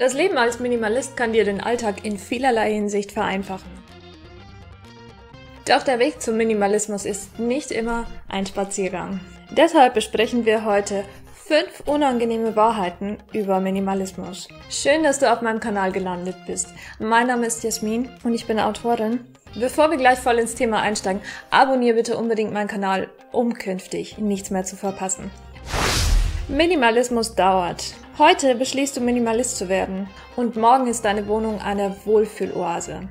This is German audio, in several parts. Das Leben als Minimalist kann dir den Alltag in vielerlei Hinsicht vereinfachen. Doch der Weg zum Minimalismus ist nicht immer ein Spaziergang. Deshalb besprechen wir heute 5 unangenehme Wahrheiten über Minimalismus. Schön, dass du auf meinem Kanal gelandet bist. Mein Name ist Jasmin und ich bin Autorin. Bevor wir gleich voll ins Thema einsteigen, abonniere bitte unbedingt meinen Kanal, um künftig nichts mehr zu verpassen. Minimalismus dauert. Heute beschließt du, Minimalist zu werden, und morgen ist deine Wohnung eine Wohlfühloase.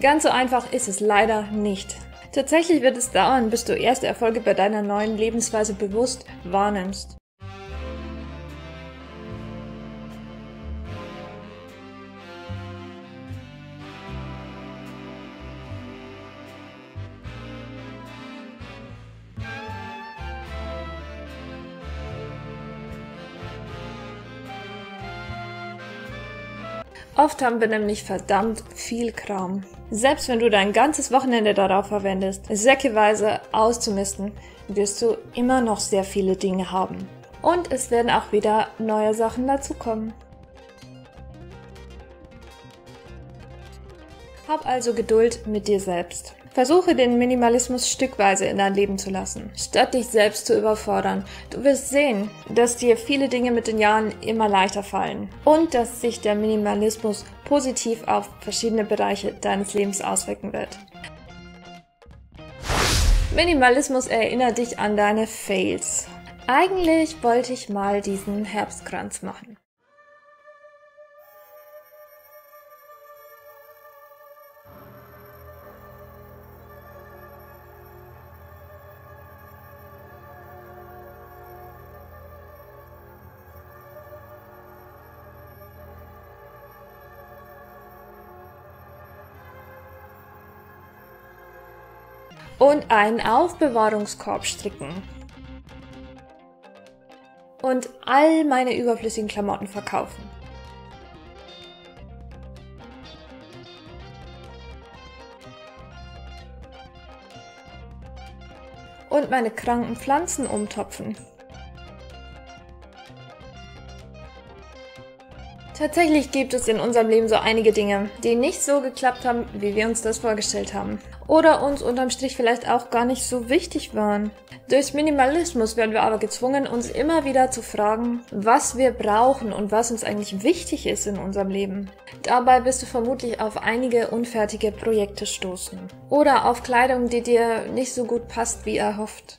Ganz so einfach ist es leider nicht. Tatsächlich wird es dauern, bis du erste Erfolge bei deiner neuen Lebensweise bewusst wahrnimmst. Oft haben wir nämlich verdammt viel Kram. Selbst wenn du dein ganzes Wochenende darauf verwendest, säckeweise auszumisten, wirst du immer noch sehr viele Dinge haben. Und es werden auch wieder neue Sachen dazukommen. Hab also Geduld mit dir selbst. Versuche, den Minimalismus stückweise in dein Leben zu lassen, statt dich selbst zu überfordern. Du wirst sehen, dass dir viele Dinge mit den Jahren immer leichter fallen und dass sich der Minimalismus positiv auf verschiedene Bereiche deines Lebens auswirken wird. Minimalismus erinnert dich an deine Fails. Eigentlich wollte ich mal diesen Herbstkranz machen. Und einen Aufbewahrungskorb stricken. Und all meine überflüssigen Klamotten verkaufen. Und meine kranken Pflanzen umtopfen. Tatsächlich gibt es in unserem Leben so einige Dinge, die nicht so geklappt haben, wie wir uns das vorgestellt haben. Oder uns unterm Strich vielleicht auch gar nicht so wichtig waren. Durch Minimalismus werden wir aber gezwungen, uns immer wieder zu fragen, was wir brauchen und was uns eigentlich wichtig ist in unserem Leben. Dabei wirst du vermutlich auf einige unfertige Projekte stoßen. Oder auf Kleidung, die dir nicht so gut passt, wie erhofft.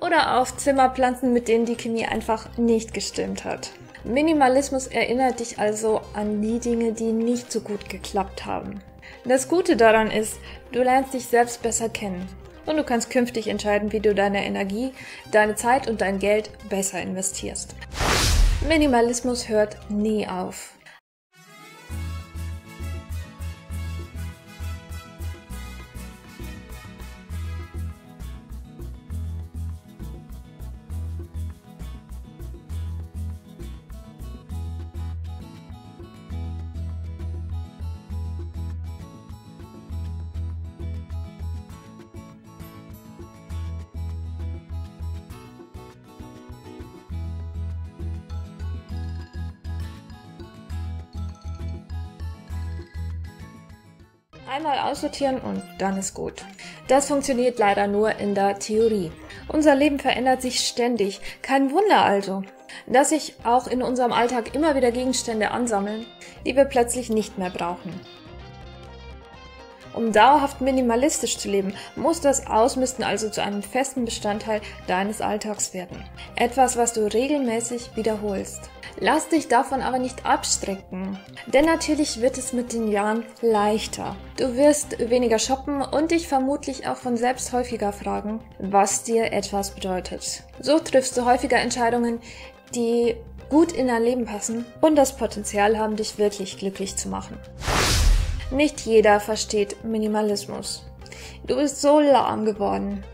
Oder auf Zimmerpflanzen, mit denen die Chemie einfach nicht gestimmt hat. Minimalismus erinnert dich also an die Dinge, die nicht so gut geklappt haben. Das Gute daran ist, du lernst dich selbst besser kennen und du kannst künftig entscheiden, wie du deine Energie, deine Zeit und dein Geld besser investierst. Minimalismus hört nie auf. Einmal aussortieren und dann ist gut. Das funktioniert leider nur in der Theorie. Unser Leben verändert sich ständig. Kein Wunder also, dass sich auch in unserem Alltag immer wieder Gegenstände ansammeln, die wir plötzlich nicht mehr brauchen. Um dauerhaft minimalistisch zu leben, muss das Ausmisten also zu einem festen Bestandteil deines Alltags werden. Etwas, was du regelmäßig wiederholst. Lass dich davon aber nicht abschrecken, denn natürlich wird es mit den Jahren leichter. Du wirst weniger shoppen und dich vermutlich auch von selbst häufiger fragen, was dir etwas bedeutet. So triffst du häufiger Entscheidungen, die gut in dein Leben passen und das Potenzial haben, dich wirklich glücklich zu machen. Nicht jeder versteht Minimalismus. Du bist so lahm geworden.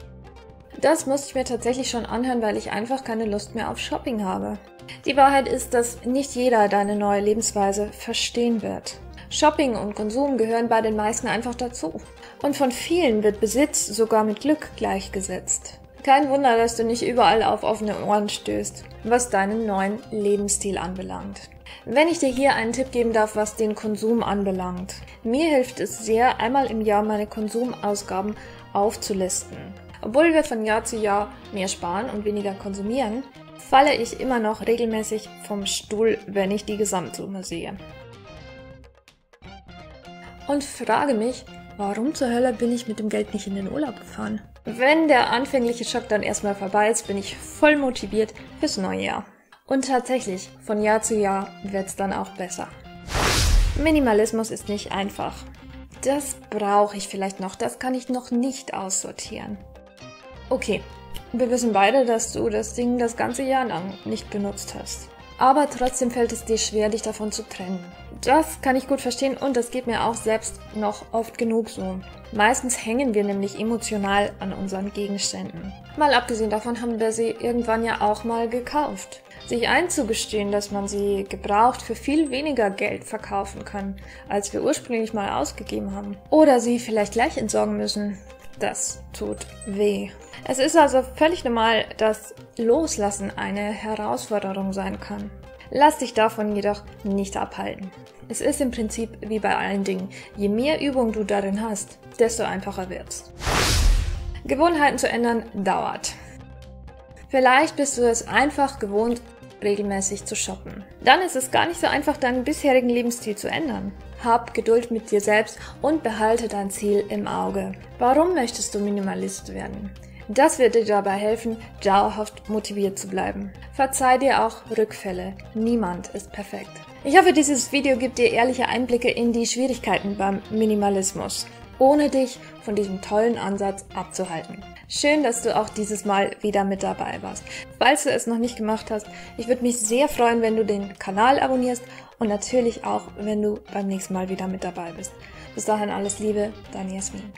Das musste ich mir tatsächlich schon anhören, weil ich einfach keine Lust mehr auf Shopping habe. Die Wahrheit ist, dass nicht jeder deine neue Lebensweise verstehen wird. Shopping und Konsum gehören bei den meisten einfach dazu. Und von vielen wird Besitz sogar mit Glück gleichgesetzt. Kein Wunder, dass du nicht überall auf offene Ohren stößt, was deinen neuen Lebensstil anbelangt. Wenn ich dir hier einen Tipp geben darf, was den Konsum anbelangt. Mir hilft es sehr, einmal im Jahr meine Konsumausgaben aufzulisten. Obwohl wir von Jahr zu Jahr mehr sparen und weniger konsumieren, falle ich immer noch regelmäßig vom Stuhl, wenn ich die Gesamtsumme sehe. Und frage mich, warum zur Hölle bin ich mit dem Geld nicht in den Urlaub gefahren? Wenn der anfängliche Schock dann erstmal vorbei ist, bin ich voll motiviert fürs neue Jahr. Und tatsächlich, von Jahr zu Jahr wird's dann auch besser. Minimalismus ist nicht einfach. Das brauche ich vielleicht noch, das kann ich noch nicht aussortieren. Okay, wir wissen beide, dass du das Ding das ganze Jahr lang nicht benutzt hast. Aber trotzdem fällt es dir schwer, dich davon zu trennen. Das kann ich gut verstehen und das geht mir auch selbst noch oft genug so. Meistens hängen wir nämlich emotional an unseren Gegenständen. Mal abgesehen davon haben wir sie irgendwann ja auch mal gekauft. Sich einzugestehen, dass man sie gebraucht für viel weniger Geld verkaufen kann, als wir ursprünglich mal ausgegeben haben. Oder sie vielleicht gleich entsorgen müssen. Das tut weh. Es ist also völlig normal, dass Loslassen eine Herausforderung sein kann. Lass dich davon jedoch nicht abhalten. Es ist im Prinzip wie bei allen Dingen. Je mehr Übung du darin hast, desto einfacher wird's. Gewohnheiten zu ändern dauert. Vielleicht bist du es einfach gewohnt, regelmäßig zu shoppen. Dann ist es gar nicht so einfach, deinen bisherigen Lebensstil zu ändern. Hab Geduld mit dir selbst und behalte dein Ziel im Auge. Warum möchtest du Minimalist werden? Das wird dir dabei helfen, dauerhaft motiviert zu bleiben. Verzeih dir auch Rückfälle. Niemand ist perfekt. Ich hoffe, dieses Video gibt dir ehrliche Einblicke in die Schwierigkeiten beim Minimalismus, ohne dich von diesem tollen Ansatz abzuhalten. Schön, dass du auch dieses Mal wieder mit dabei warst. Falls du es noch nicht gemacht hast, ich würde mich sehr freuen, wenn du den Kanal abonnierst und natürlich auch, wenn du beim nächsten Mal wieder mit dabei bist. Bis dahin alles Liebe, dein Jasmin.